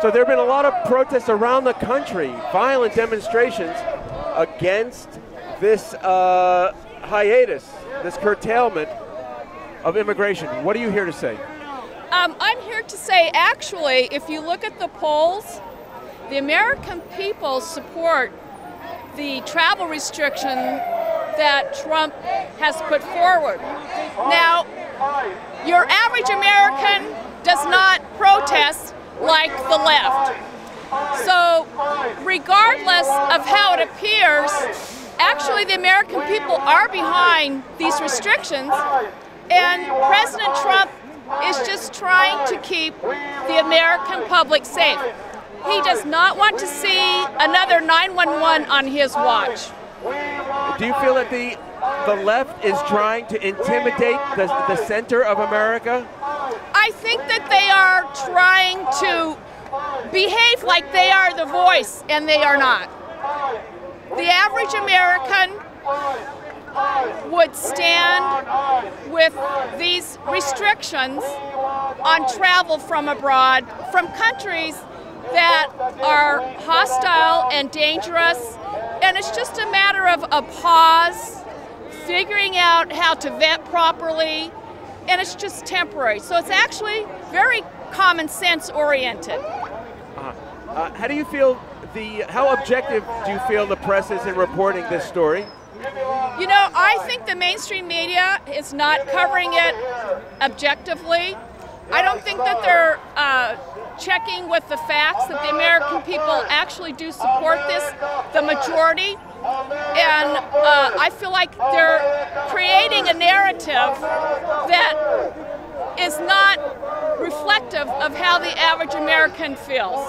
So there have been a lot of protests around the country, violent demonstrations against this hiatus, this curtailment of immigration. What are you here to say? I'm here to say, actually, if you look at the polls, the American people support the travel restriction that Trump has put forward. Now, your average American does not protest like the left. So, regardless of how it appears, actually the American people are behind these restrictions, and President Trump is just trying to keep the American public safe. He does not want to see another 911 on his watch. Do you feel that the left is trying to intimidate the center of America? I think that they are trying to behave like they are the voice, and they are not. The average American would stand with these restrictions on travel from abroad, from countries that are hostile and dangerous, and it's just a matter of a pause, figuring out how to vet properly, and it's just temporary. So it's actually very common sense oriented. How do you feel how objective do you feel the press is in reporting this story? You know, I think the mainstream media is not covering it objectively. I don't think that they're checking with the facts that the American people actually do support this, the majority, and I feel like they're creating a narrative that is not reflective of how the average American feels.